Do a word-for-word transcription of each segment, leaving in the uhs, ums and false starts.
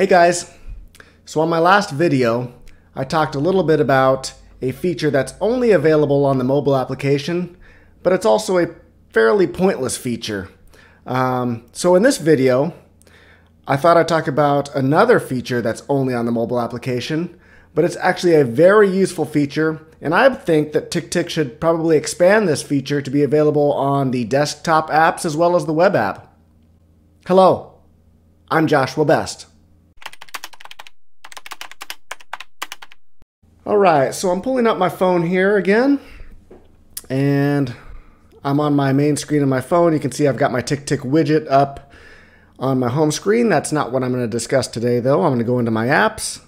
Hey guys, so on my last video, I talked a little bit about a feature that's only available on the mobile application, but it's also a fairly pointless feature. Um, so in this video, I thought I'd talk about another feature that's only on the mobile application, but it's actually a very useful feature, and I think that TickTick should probably expand this feature to be available on the desktop apps as well as the web app. Hello, I'm Joshua Best. Alright, so I'm pulling up my phone here again, and I'm on my main screen of my phone. You can see I've got my TickTick widget up on my home screen. That's not what I'm going to discuss today, though. I'm going to go into my apps.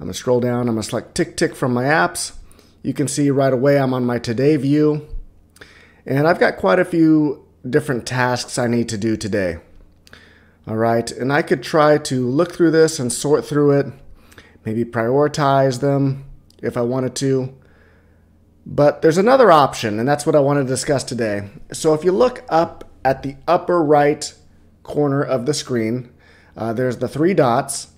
I'm going to scroll down. I'm going to select TickTick from my apps. You can see right away I'm on my today view, and I've got quite a few different tasks I need to do today. Alright, and I could try to look through this and sort through it, maybe prioritize them if I wanted to. But there's another option, and that's what I want to discuss today. So if you look up at the upper right corner of the screen, uh, there's the three dots,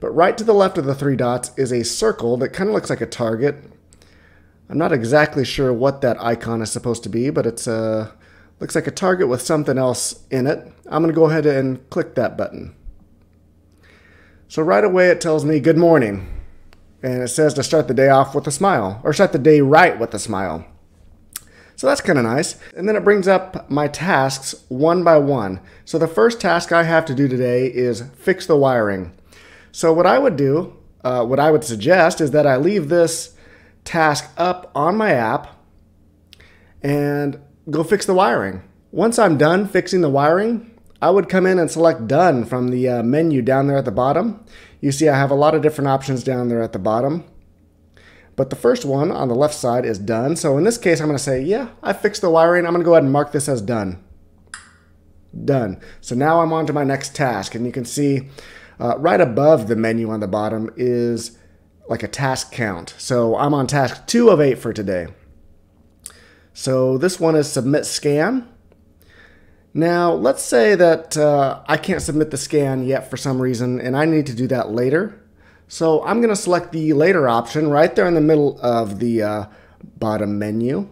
but right to the left of the three dots is a circle that kind of looks like a target. I'm not exactly sure what that icon is supposed to be, but it's a, looks like a target with something else in it. I'm going to go ahead and click that button. So right away it tells me good morning, and it says to start the day off with a smile, or start the day right with a smile. So that's kind of nice. And then it brings up my tasks one by one. So the first task I have to do today is fix the wiring. So what I would do, uh, what I would suggest is that I leave this task up on my app and go fix the wiring. Once I'm done fixing the wiring, I would come in and select Done from the uh, menu down there at the bottom. You see I have a lot of different options down there at the bottom. But the first one on the left side is Done. So in this case, I'm going to say, yeah, I fixed the wiring. I'm going to go ahead and mark this as done. Done. So now I'm on to my next task. And you can see uh, right above the menu on the bottom is like a task count. So I'm on task two of eight for today. So this one is Submit Scan. Now, let's say that uh, I can't submit the scan yet for some reason, and I need to do that later. So I'm going to select the later option right there in the middle of the uh, bottom menu.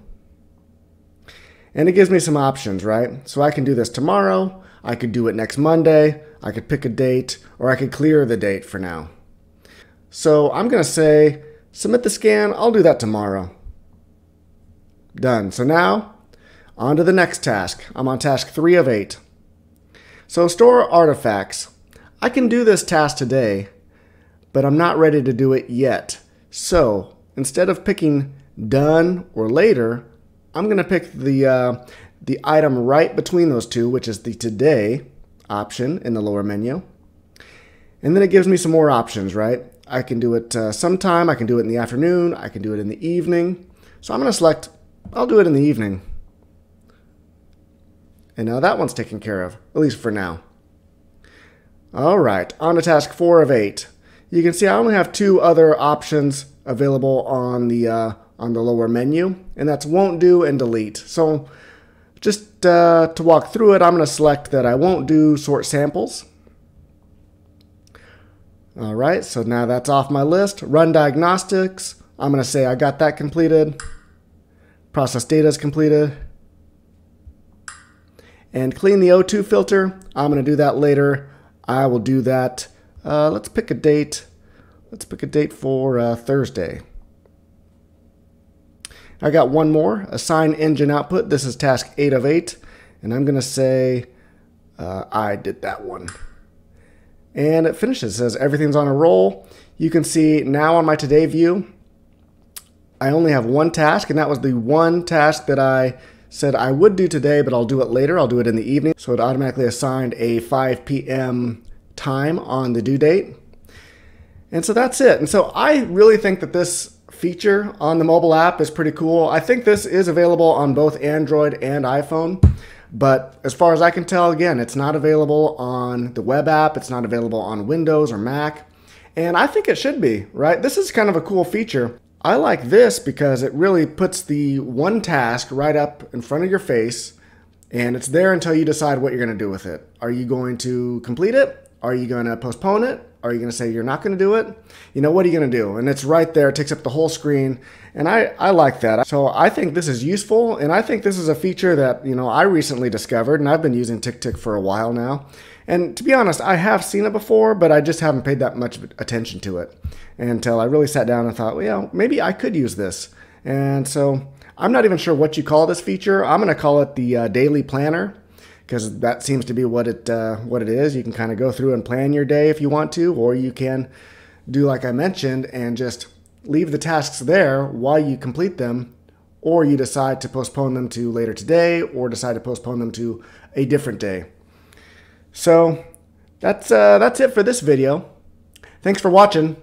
And it gives me some options, right? So I can do this tomorrow, I could do it next Monday, I could pick a date, or I could clear the date for now. So I'm going to say, submit the scan, I'll do that tomorrow. Done. So now, on to the next task. I'm on task three of eight. So store artifacts. I can do this task today, but I'm not ready to do it yet. So instead of picking done or later, I'm going to pick the, uh, the item right between those two, which is the today option in the lower menu. And then it gives me some more options, right? I can do it uh, sometime. I can do it in the afternoon. I can do it in the evening. So I'm going to select, I'll do it in the evening. And now that one's taken care of, at least for now. All right, on to task four of eight. You can see I only have two other options available on the uh, on the lower menu, and that's won't do and delete. So just uh, to walk through it, I'm going to select that I won't do sort samples. All right, so now that's off my list. Run diagnostics. I'm going to say I got that completed. Process data is completed. And clean the O two filter, I'm going to do that later. I will do that. Uh, let's pick a date. Let's pick a date for uh, Thursday. I got one more, assign engine output. This is task eight of eight. And I'm going to say uh, I did that one. And it finishes. It says everything's on a roll. You can see now on my today view, I only have one task, and that was the one task that I said I would do today, but I'll do it later. I'll do it in the evening. So it automatically assigned a five P M time on the due date. And so that's it. And so I really think that this feature on the mobile app is pretty cool. I think this is available on both Android and iPhone. But as far as I can tell, again, it's not available on the web app. It's not available on Windows or Mac. And I think it should be, right? This is kind of a cool feature. I like this because it really puts the one task right up in front of your face, and it's there until you decide what you're going to do with it. Are you going to complete it? Are you going to postpone it? Are you going to say you're not going to do it? You know, what are you going to do? And it's right there. It takes up the whole screen. And I, I like that. So I think this is useful. And I think this is a feature that, you know, I recently discovered. And I've been using TickTick for a while now. And to be honest, I have seen it before, but I just haven't paid that much attention to it until I really sat down and thought, well, you know, maybe I could use this. And so I'm not even sure what you call this feature. I'm going to call it the uh, daily planner, because that seems to be what it uh, what it is. You can kind of go through and plan your day if you want to, or you can do like I mentioned and just leave the tasks there while you complete them, or you decide to postpone them to later today, or decide to postpone them to a different day. So that's, uh, that's it for this video. Thanks for watching.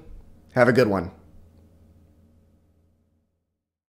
Have a good one.